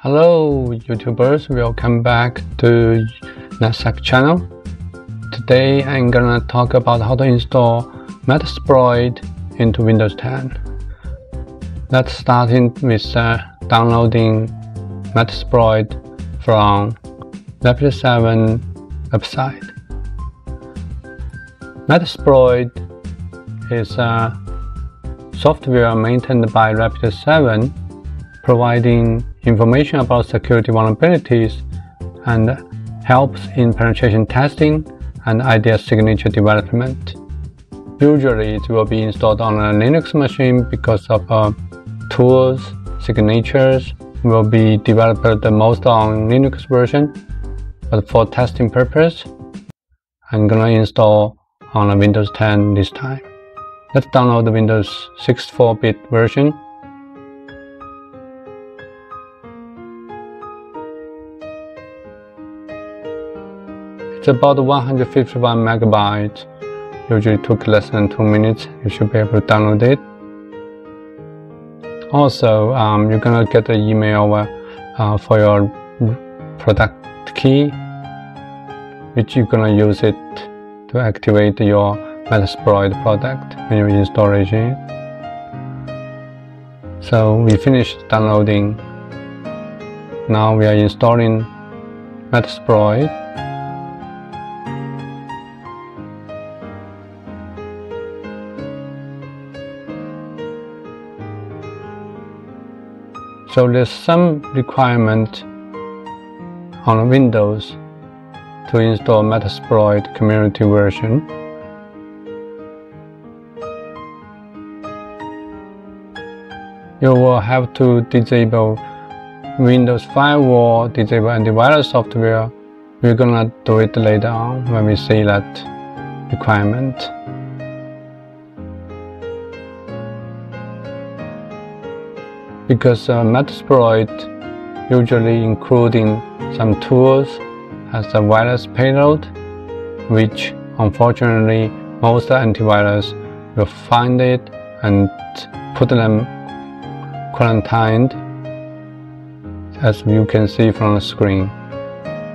Hello YouTubers, welcome back to NetSec channel. Today I'm gonna talk about how to install Metasploit into Windows 10. Let's start with downloading Metasploit from Rapid7 website. Metasploit is software maintained by Rapid7, providing information about security vulnerabilities and helps in penetration testing and IDS signature development. Usually it will be installed on a Linux machine because of tools, signatures will be developed the most on Linux version, but for testing purpose, I'm gonna install on a Windows 10 this time. Let's download the Windows 64-bit version. It's about 151 megabytes. Usually took less than 2 minutes. You should be able to download it. Also, you're gonna get an email for your product key, which you're gonna use it to activate your Metasploit product when you install it. So we finished downloading. Now we are installing Metasploit. So there's some requirement on Windows to install Metasploit Community version. You will have to disable Windows Firewall, disable antivirus software. We're gonna do it later on when we see that requirement. Because Metasploit usually including some tools as a virus payload, which unfortunately most antivirus will find it and put them quarantined. As you can see from the screen,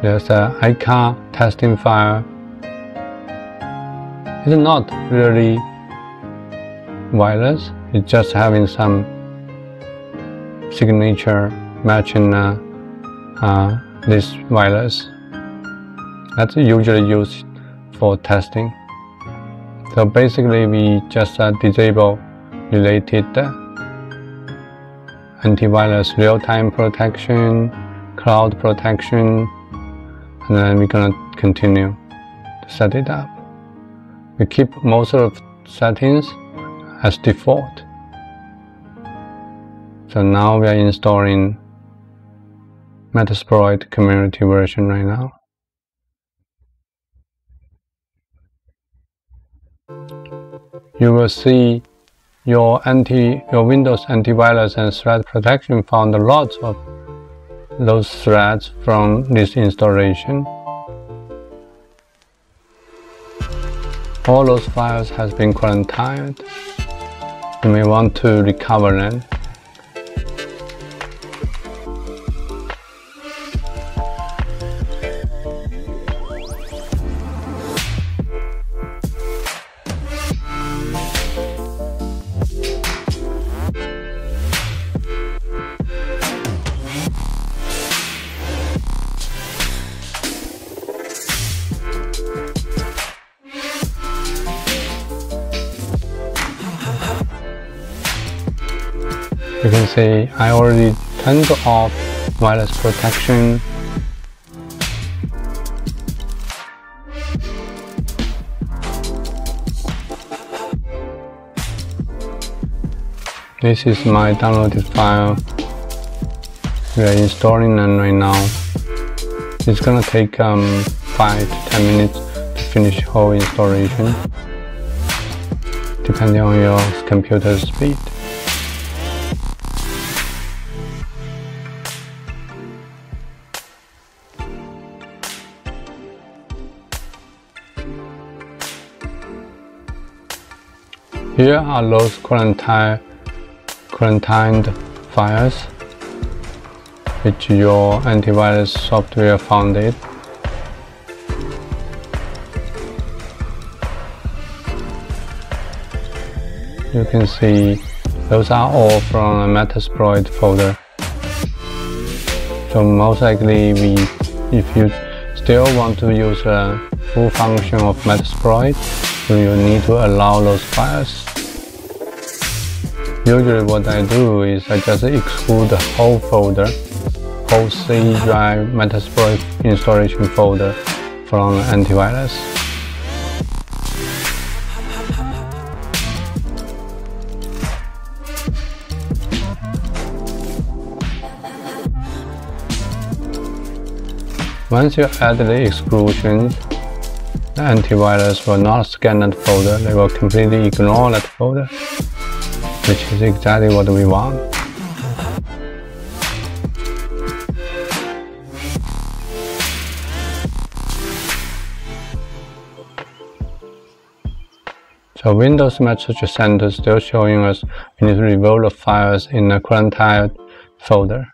there's an ICAR testing file. It's not really virus, it's just having some signature matching this virus. That's usually used for testing. So basically we just disable related antivirus, real-time protection, cloud protection, and then we're gonna continue to set it up. We keep most of the settings as default. So now we are installing Metasploit Community version right now. You will see your Windows antivirus and threat protection found lots of those threads from this installation. All those files has been quarantined. You may want to recover them. You can see I already turned off virus protection. This is my downloaded file. We are installing them right now. It's gonna take 5 to 10 minutes to finish whole installation, depending on your computer speed. Here are those quarantined files. which your antivirus software found it. You can see those are all from a Metasploit folder. So most likely, if you still want to use a full function of Metasploit, you need to allow those files. Usually what I do is I just exclude the whole folder, whole C drive Metasploit installation folder from antivirus. Once you add the exclusion, the antivirus will not scan that folder, they will completely ignore that folder, which is exactly what we want. So Windows Message Center is still showing us we need to reload the files in the quarantined folder.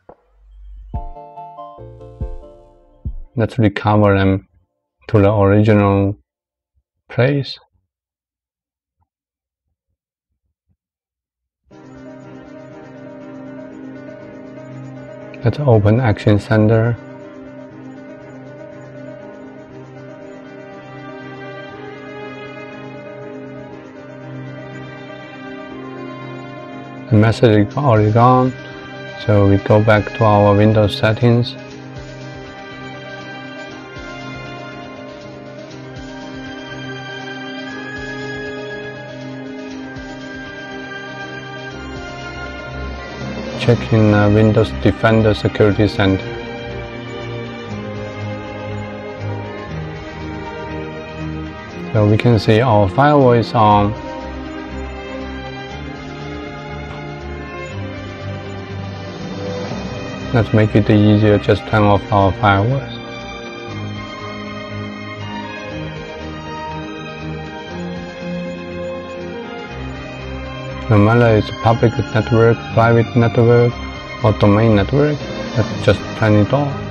Let's recover them to the original place. Let's open Action Center. The message is already gone, so we go back to our Windows settings. Check in Windows Defender Security Center. So we can see our firewall is on. Let's make it easier, just turn off our firewalls. No matter it's public network, private network, or domain network, let's just turn it off.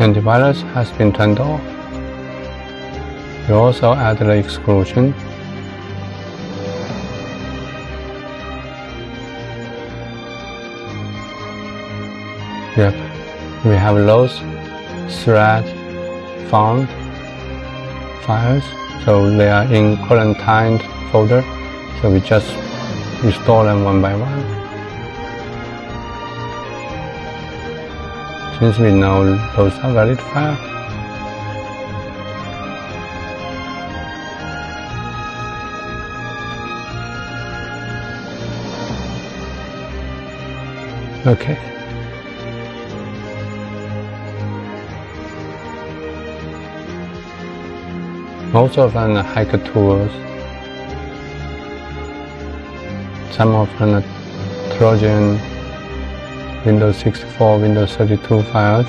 Antivirus has been turned off. You also add the exclusion. Yep, we have those thread found files, so they are in quarantined folder. So we just restore them one by one. Since we know those are valid files, okay. Most of them are hacker tools. Some of them are Trojan. Windows 64, Windows 32 files.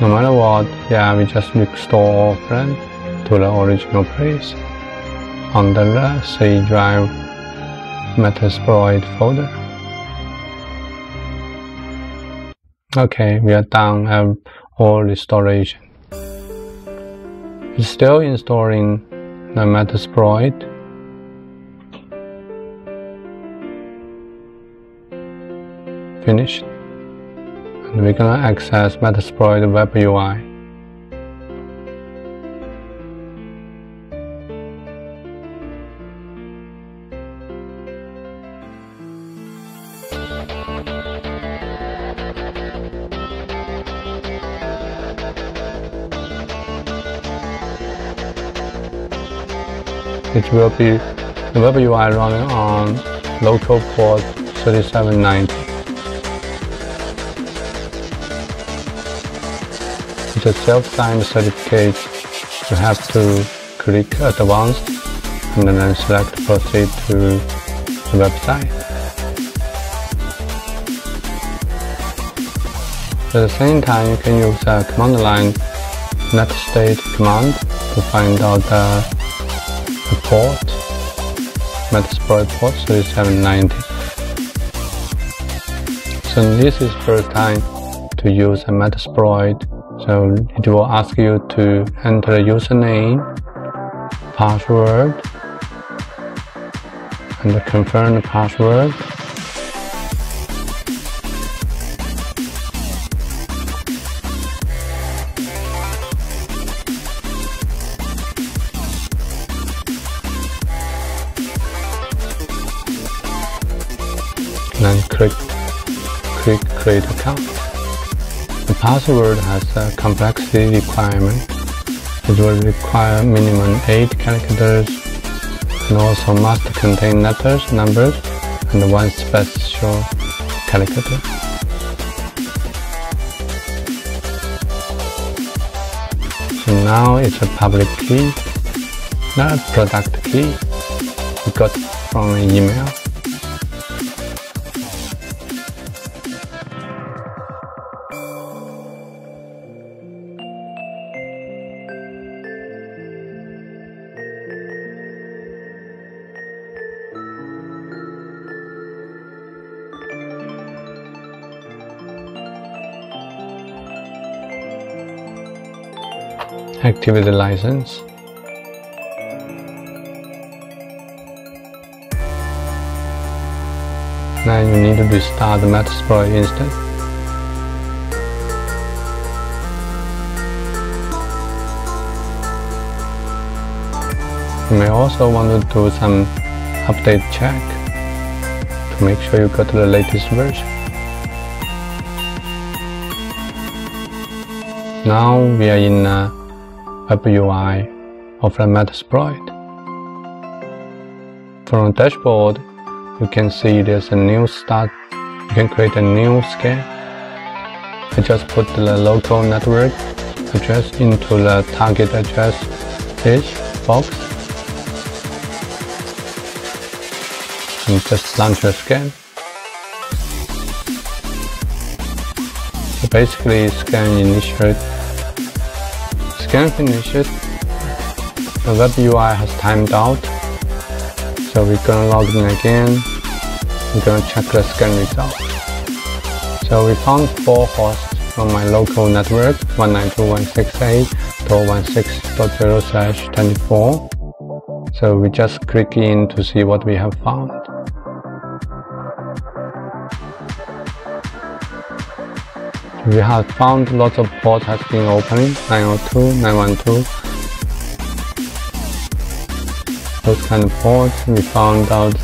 No matter what, yeah, we just restore all them to the original place under the C drive Metasploit folder. Okay, we are done with all restoration. It's still installing the Metasploit. Finished, and we're gonna access Metasploit web UI. It will be the web UI running on local port 3790. It's a self-signed certificate. You have to click Advanced and then select Proceed to the website. At the same time, you can use the command line netstate command to find out the port, Metasploit port 3790. So this is first time to use a Metasploit, so it will ask you to enter username, password, and confirm the password. Then click create account. The password has a complexity requirement. It will require minimum 8 characters and also must contain letters, numbers, and one special character. So now it's a public key, not a product key we got from an email. Activity license. Now you need to restart the Metasploit instance. You may also want to do some update check to make sure you got the latest version. Now we are in a Web UI of the Metasploit. From the dashboard, you can see there's a new start. You can create a new scheme. I just put the local network address into the target address page box and just launch a scan. So basically, scan initiate. Scan finishes, the web UI has timed out, so we're gonna log in again, we're gonna check the scan result. So we found 4 hosts on my local network, 192.168.168.0/24. So we just click in to see what we have found. We have found lots of ports has been opening, 902, 912, those kind of ports. We found out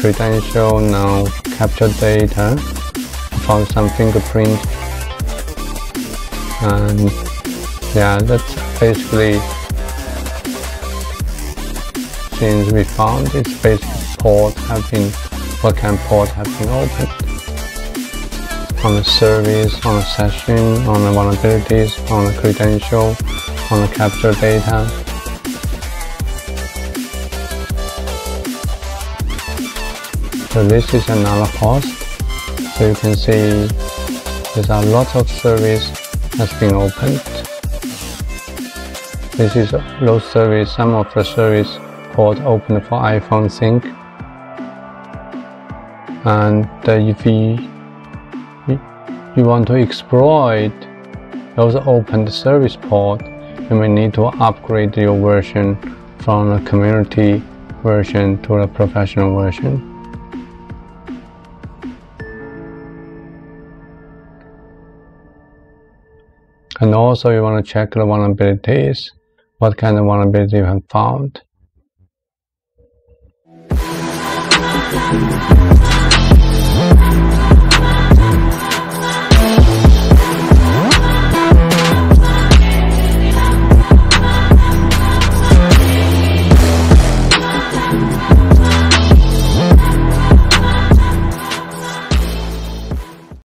credential, now capture data, found some fingerprint, and yeah, that's basically things we found. It's basically ports have been, what kind of ports have been opened. On the service, on the session, on the vulnerabilities, on the credential, on the capture data. So this is another host. So you can see there's a lot of service has been opened. This is those service, some of the service ports opened for iPhone sync. And if you want to exploit those opened service port, you may need to upgrade your version from the community version to the professional version. And also you want to check the vulnerabilities, what kind of vulnerability you have found.